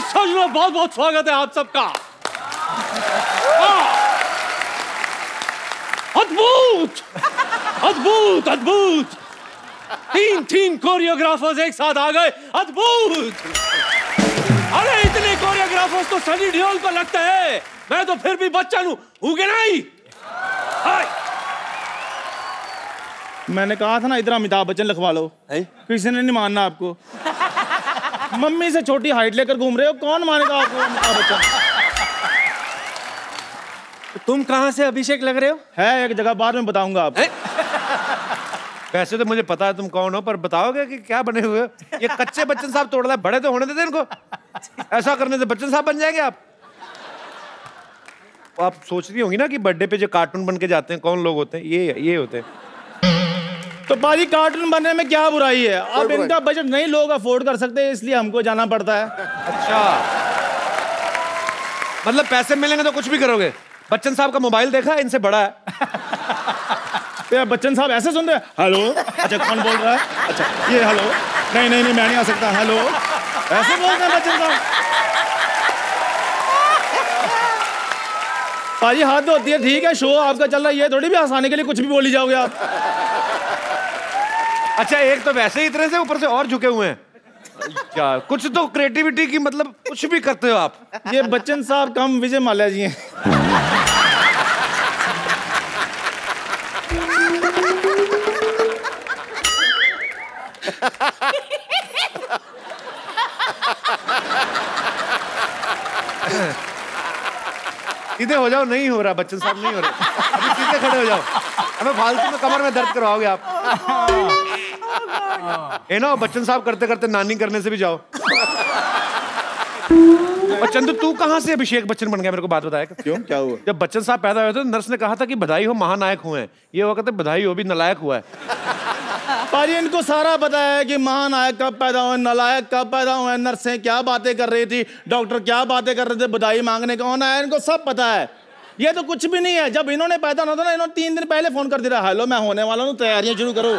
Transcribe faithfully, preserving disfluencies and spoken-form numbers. दर्शन में बहुत बहुत स्वागत है आप सबका। अद्भुत अद्भुत अद्भुत तीन तीन कोरियोग्राफर्स एक साथ आ गए। अद्भुत। अरे इतने कोरियोग्राफर्स तो सनी देओल को लगता है, मैं तो फिर भी बच्चा हूं के नहीं। मैंने कहा था ना इधर अमिताभ बच्चन लिखवा लो, किसी ने नहीं मानना आपको। मम्मी से छोटी हाइट लेकर घूम रहे हो, कौन मानेगा आपको अमिताभ बच्चन। तुम कहां से अभिषेक लग रहे हो? है एक जगह, बाद में बताऊंगा आपको। वैसे तो मुझे पता है तुम कौन हो, पर बताओगे कि क्या बने हुए हो? ये कच्चे बच्चन साहब तोड़ रहा है, बड़े तो होने देते इनको, ऐसा करने से बच्चन साहब बन जाएंगे। आप आप सोच रही होंगी ना कि बर्थडे पे जो कार्टून बन के जाते हैं कौन लोग होते हैं, ये ये होते हैं। तो भाई कार्टून बनने में क्या बुराई है? अब इनका बजट नहीं लोग अफोर्ड कर सकते, इसलिए हमको जाना पड़ता है। अच्छा, मतलब पैसे मिलेंगे तो कुछ भी करोगे। बच्चन साहब का मोबाइल देखा, इनसे बड़ा है। बच्चन साहब ऐसे सुन रहे हैं, हेलो अच्छा कौन बोल रहा है, अच्छा ये हेलो, नहीं नहीं नहीं मैं नहीं आ सकता, हेलो ऐसे बोल रहे हैं बच्चन साहब। भाई हाथ धोती है, ठीक है शो आपका चल रहा है, ये थोड़ी भी हंसाने के लिए कुछ भी बोली जाओगे आप। अच्छा एक तो वैसे ही इतने से ऊपर से और झुके हुए हैं यार, कुछ तो क्रिएटिविटी की मतलब कुछ भी करते हो आप। ये बच्चन साहब कम विजय माल्या जी हैं। सीधे हो जाओ, नहीं हो रहा बच्चन साहब, नहीं हो रहा, अभी सीधे खड़े हो जाओ, हमें फालतू में कमर में दर्द करवाओगे आप। ये ना बच्चन साहब करते करते नानी करने से भी जाओ। बच्चन तो तू कहाँ से अभिषेक बच्चन बन गया, मेरे को बात बताया क्यों, क्या हुआ? जब बच्चन साहब पैदा हुए थे नर्स ने कहा था कि बधाई हो महानायक हुए हैं, ये हुआ कहते बधाई हो भी नलायक हुआ है। पर इनको सारा पता है कि महानायक कब पैदा हुए, नलायक कब पैदा हुए, नर्सें क्या बातें कर रही थी, डॉक्टर क्या बातें कर रहे थे, बधाई मांगने कौन आया, इनको सब पता है। ये तो कुछ भी नहीं है। जब इन्होंने पैदा होना था ना, इन्होंने तीन दिन पहले फोन कर दिया, हेलो मैं होने वाला हूँ तैयारियां शुरू करो।